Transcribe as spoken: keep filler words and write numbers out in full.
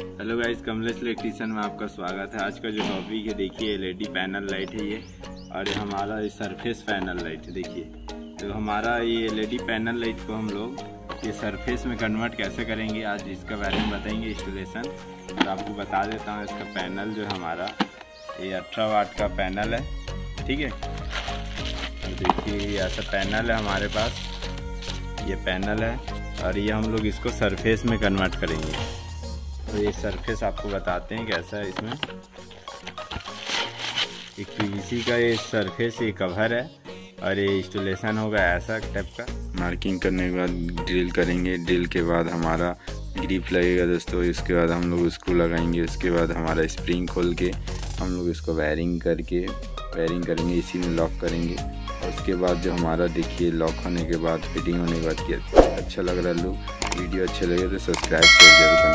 Hello guys, Kamlesh electrician में आपका स्वागत है। आज का जो टॉपिक है, देखिए एलईडी पैनल लाइट है ये, और ये हमारा ये सरफेस पैनल लाइट है। देखिए तो हमारा ये एलईडी पैनल लाइट को हम लोग ये सरफेस में कन्वर्ट कैसे करेंगे, आज इसके बारे में बताएंगे इंस्टॉलेशन। और आपको बता देता हूँ, इसका पैनल जो हमारा ये अठारह वाट का पैनल है, ठीक है। और देखिए ऐसा पैनल है हमारे पास, ये पैनल है, और ये हम लोग इसको सरफेस में कन्वर्ट करेंगे। तो ये सरफेस आपको बताते हैं कैसा है। इसमें एक पीवीसी का ये सरफेस, ये कवर है, और ये इंस्टॉलेशन होगा ऐसा टाइप का। मार्किंग करने के बाद ड्रिल करेंगे, ड्रिल के बाद हमारा ग्रिप लगेगा दोस्तों। इसके बाद हम लोग उसको लगाएंगे, उसके बाद हमारा स्प्रिंग खोल के हम लोग इसको वायरिंग करके वायरिंग करेंगे, इसी में लॉक करेंगे। उसके बाद जो हमारा देखिए लॉक होने के बाद, फिटिंग होने के बाद, किया अच्छा लग रहा है। लुक वीडियो अच्छा लगे तो सब्सक्राइब जरूर करना।